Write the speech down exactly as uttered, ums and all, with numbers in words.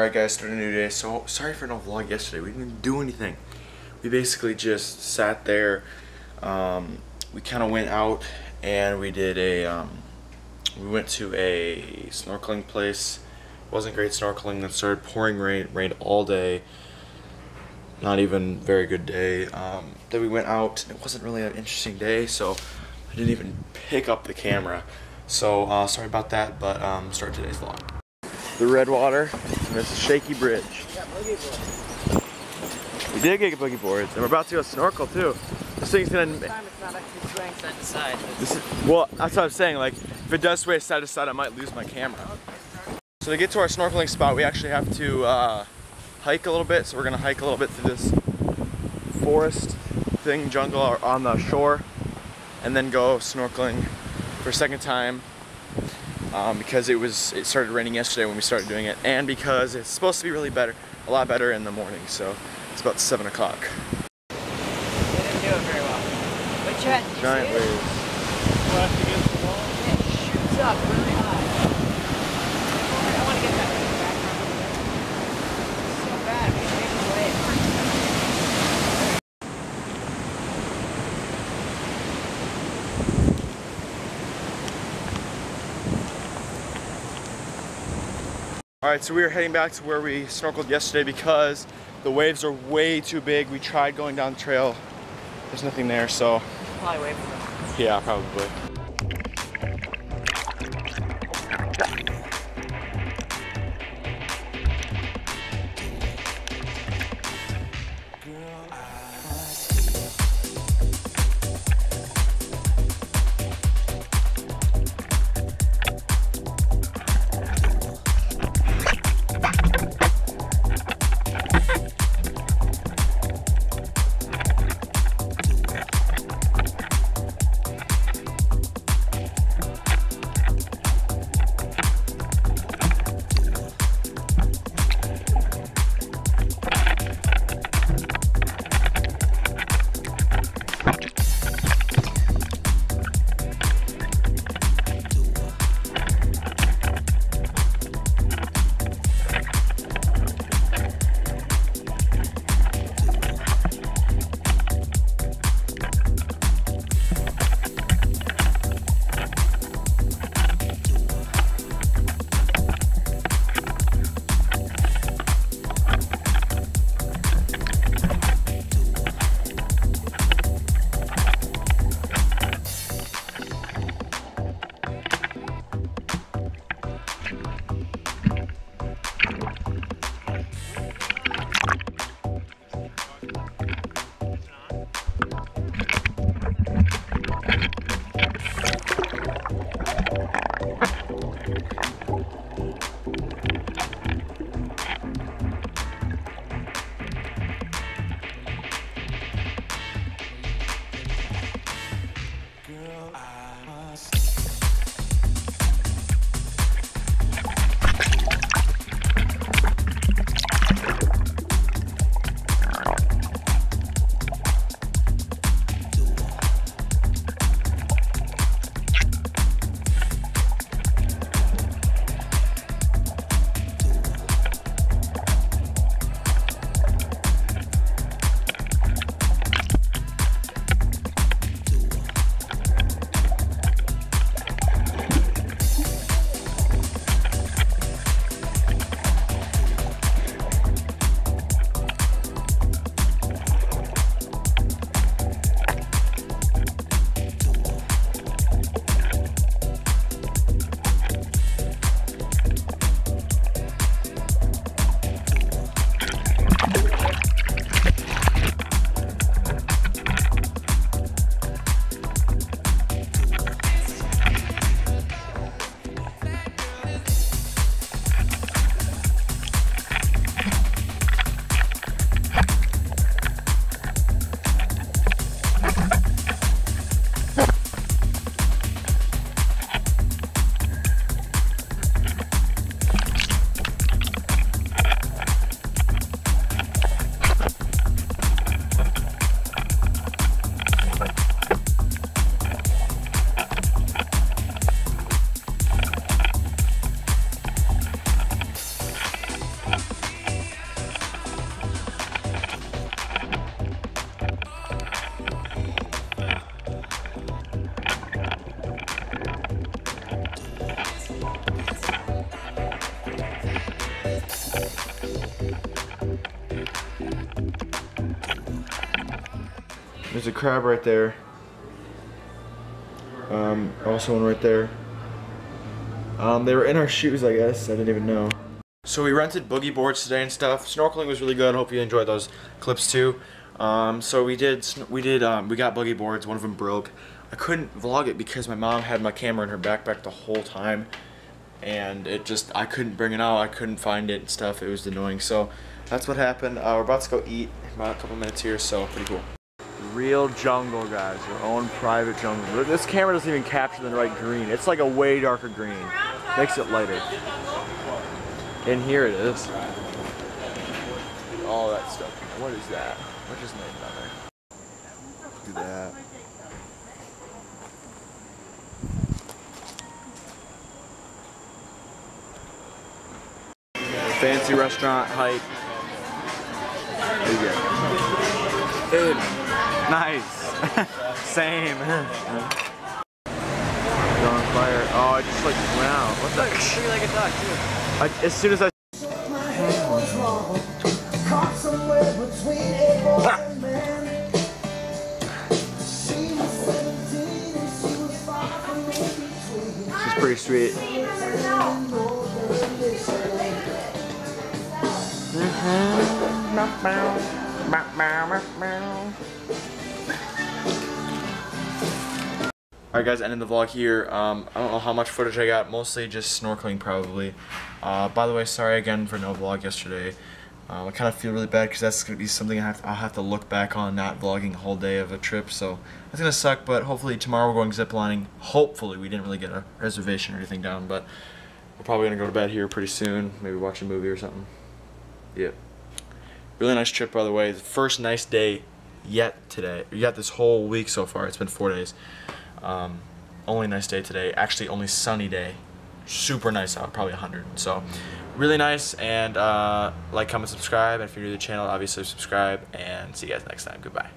Alright guys, starting a new day. So sorry for no vlog yesterday. We didn't do anything. We basically just sat there. Um, we kind of went out and we did a, um, we went to a snorkeling place. It wasn't great snorkeling. It started pouring rain, rain all day. Not even very good day. Um, then we went out. It wasn't really an interesting day, so I didn't even pick up the camera. So uh, sorry about that, but um, start today's vlog. The red water, and it's a shaky bridge. We got boogie boards. We did get boogie boards, and we're about to go snorkel too. This thing's gonna. This time it's not actually swaying side to side. This is, well, that's what I'm saying. Like, if it does sway side to side, I might lose my camera. Okay, so to get to our snorkeling spot, we actually have to uh, hike a little bit. So we're gonna hike a little bit through this forest thing, jungle on the shore, and then go snorkeling for a second time um, because it was it started raining yesterday when we started doing it, and because it's supposed to be really better, a lot better in the morning. So it's about seven o'clock. They didn't do it very well. But you had to giant waves. Left against the wall. It shoots up really high. I want to get that background. It's so bad. Alright, so we are heading back to where we snorkeled yesterday because the waves are way too big. We tried going down the trail. There's nothing there, so... Probably wave for them. Yeah, probably. There's a crab right there. Um, also one right there. Um, they were in our shoes, I guess. I didn't even know. So we rented boogie boards today and stuff. Snorkeling was really good. Hope you enjoyed those clips too. Um, so we did, we did, um, we got boogie boards. One of them broke. I couldn't vlog it because my mom had my camera in her backpack the whole time, and it just, I couldn't bring it out. I couldn't find it and stuff. It was annoying. So that's what happened. Uh, we're about to go eat in about a couple minutes here, so pretty cool. Real jungle, guys, your own private jungle. This camera doesn't even capture the right green. It's like a way darker green. Makes it lighter. And here it is. All that stuff. What is that? What just made down there? Look at that. Fancy restaurant hype. There you go. Dude, nice. Same. It's on fire. Oh, I just like went out. What the? Look, like a duck too. I, as soon as I. Caught somewhere between a boy and man. She was seventeen and she was far from in between. She's pretty sweet. Alright guys, ending the vlog here. Um, I don't know how much footage I got, mostly just snorkeling probably. Uh, by the way, sorry again for no vlog yesterday. Um, I kind of feel really bad because that's going to be something I have to, I'll have to look back on, not vlogging a whole day of a trip, so that's going to suck, but hopefully tomorrow we're going ziplining. Hopefully, we didn't really get a reservation or anything down, but we're probably going to go to bed here pretty soon, maybe watch a movie or something. Yeah. Really nice trip, by the way. The first nice day yet today. Yet this whole week so far. It's been four days. Um, only nice day today. Actually, only sunny day. Super nice out. Probably a hundred. So, really nice. And uh, like, comment, subscribe. And if you're new to the channel, obviously subscribe. And see you guys next time. Goodbye.